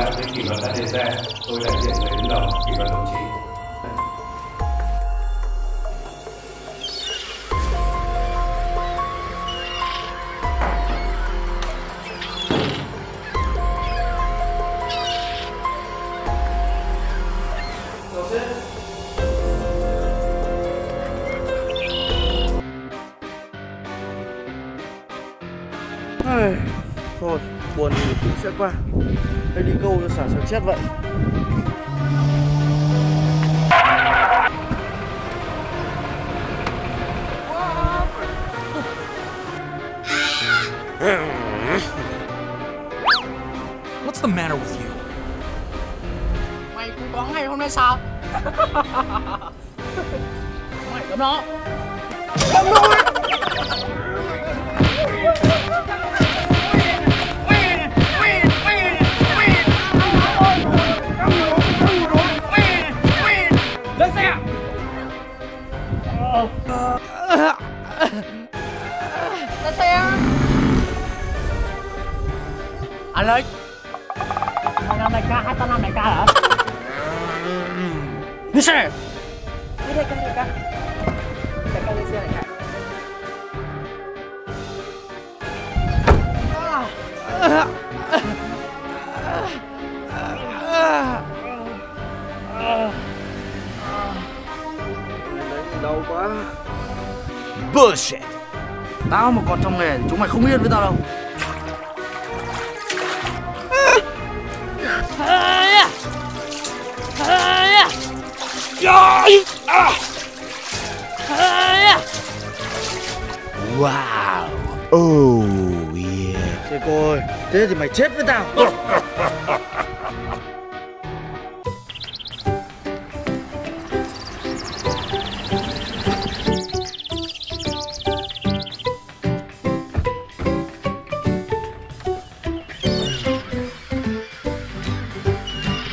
nặng với kỷ luật đã đề ra, tôi đại diện người đứng đầu kỷ luật đồng chí. Thôi, buồn thì cũng sẽ qua. Đây đi câu cho xả xào chết vậy. What's the matter with you? Mày cũng có ngày hôm nay sao? Mày cấm nó. Cấm nó ấy. Lên xe. Anh ơi, mày làm đại ca, 2 năm đại ca hả? Đi xe. Đi đây, đại ca lên xe này. Đau quá. Bullshit. Tao mà còn trong nghề thì chúng mày không yên với tao đâu. Wow. Oh yeah. Thế cô ơi, thế thì mày chết với tao.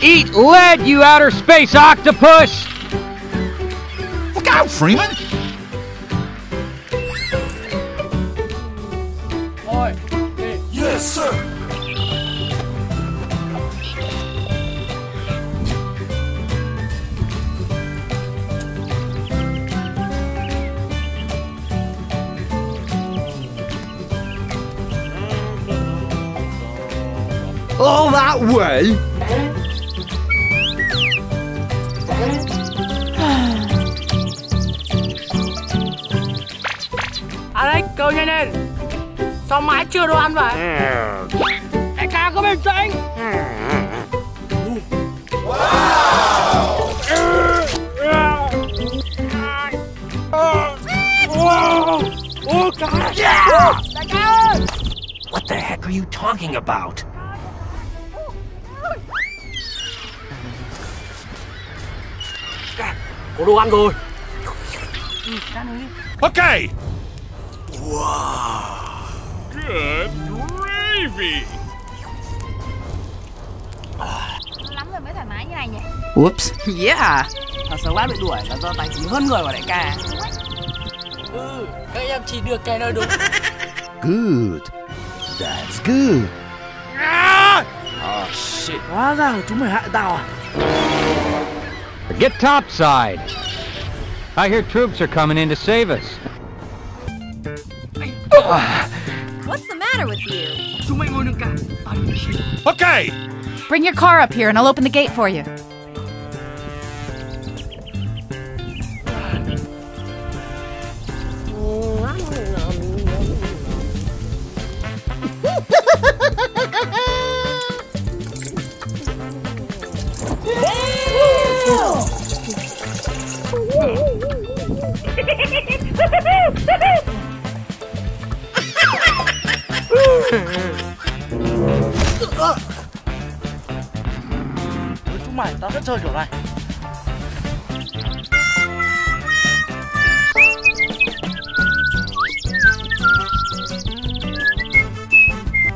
Eat lead, you outer space octopus! Look out, Freeman! Boy. Yes, sir! All that way? Alex, câu nhanh lên. Sao mãi chưa đồ ăn vậy? Đại ca có bình tĩnh. Đại ca ơi! What the heck are you talking about? Có đồ ăn rồi. Okay. Wow. Good gravy. Lắm rồi mới thoải mái như này nhỉ. Oops. Yeah. Thằng xấu bác bị đuổi là do tài trí hơn người của đại ca. Ừ, các em chỉ được cái nơi đúng. Good. That's good. Oh shit. Hóa ra là chúng mày hại tao à? Get topside. I hear troops are coming in to save us. What's the matter with you? Okay! Bring your car up here and I'll open the gate for you. Với chúng mày tao rất chơi kiểu này.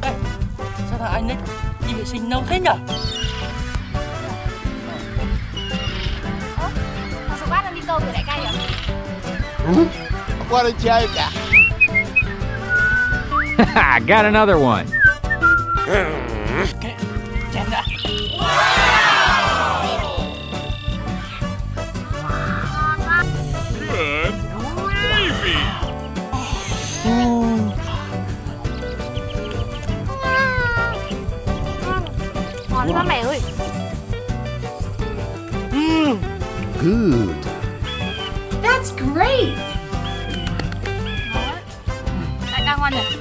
Ê, sao thằng anh ấy đi vệ sinh nâu thế nhở? Thằng số bát đang đi câu với đại ca nhỉ? What a joke. Got another one. Nó mẹ ơi. Good. That's great. Lại đang ngon nhỉ.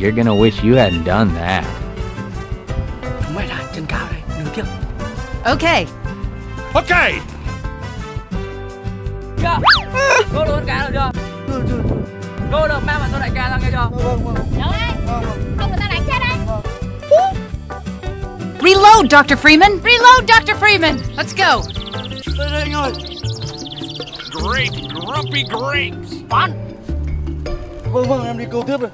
You're gonna wish you hadn't done that. Okay. Okay. Reload, Dr. Freeman. Reload, Dr. Freeman. Let's go. Great, grumpy grapes. Fun. Vâng, vâng, em đi câu tiếp rồi.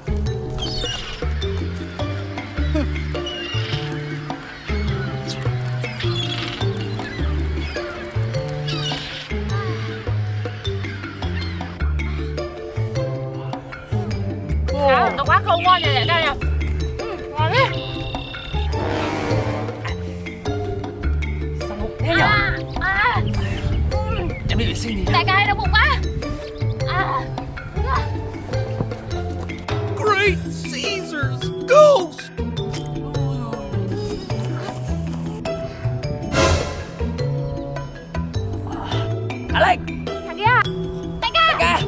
Nó quá không ngon rồi đây nè. Ngon đấy. Sao thế nhỉ? Em đi vệ sinh đi. Đại ca ơi, đau bụng quá. Great Caesar's Ghost. Alex. Thằng kia. Đại ca. Đại ca.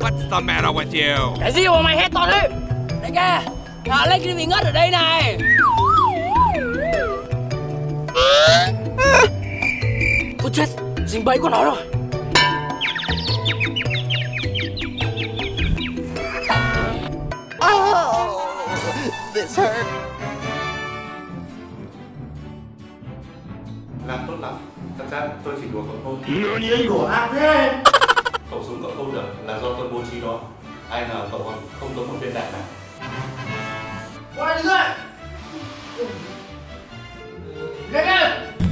What's the matter with you? Cái gì mà mày hét to thế? Đại ca, Alex đi bị ngất ở đây này. Ôi chết, dính bẫy của nó rồi. This hurt. Làm tốt lắm. Thật ra tôi chỉ đùa cậu thôi. Nửa nhiên của ác thế. Cậu xuống cậu không được là do tôi bố trí đó. Ai nào cậu không giống một viên đạn này. Qua đi ra.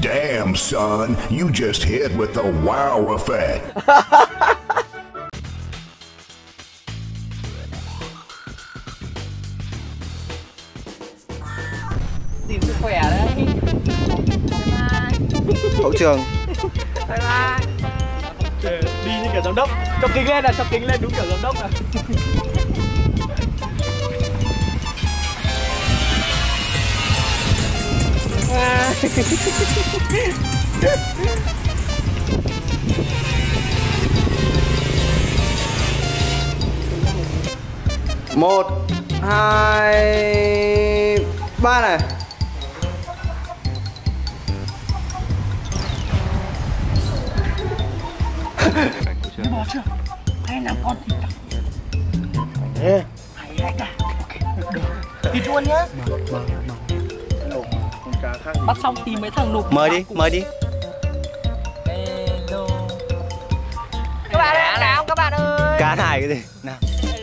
Damn son, you just hit with the wow effect. Tìm sức khỏe đấy. Hậu trường. Bye bye. Đi như kiểu giám đốc. Chọc kính lên là chọc kính lên đúng kiểu giám đốc à. Một, hai, ba này. Đi bò chưa? Hay làm con thịt tặc? Hay đấy cả. Thịt luôn nhá. Bắt xong tìm mấy thằng nục. Mời đi, mời đi. Các bạn ơi, cá không các bạn ơi? Cá thải cái gì? Nào.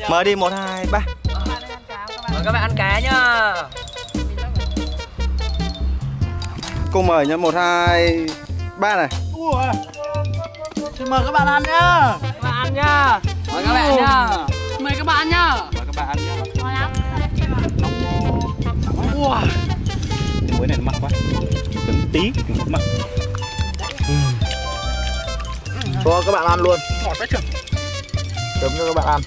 Mời đi, 1, 2, 3. Mời các bạn ăn cá nhá. Cô mời nhá, 1, 2, 3 này. Mời các bạn ăn nhá. Các bạn ăn nhá. Mời các bạn nhá. Mời các bạn nhá. Mời các bạn ăn nhá. Ngon lắm. Wow. Cái muối này nó mặn quá. Cần tí mặn. Cho các bạn ăn luôn. Ngọt quá chừng. Chấm cho các bạn ăn.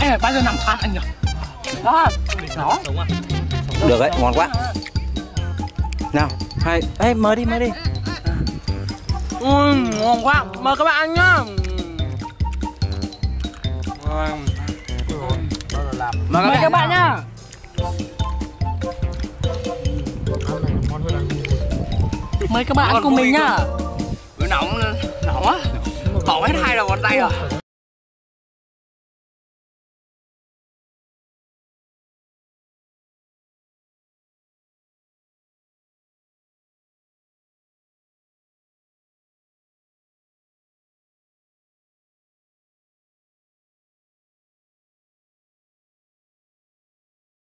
Ê, bao giờ nằm ăn anh nhỉ? Đó. Đó. Được đấy, ngon quá. Nào, hai, ê, mời đi ngon quá, mời các bạn ăn nhá. Mời các bạn nhá. Mời các bạn ăn cùng mình nhá. Nóng, nóng á. Bỏ hết hai đầu ngón tay rồi.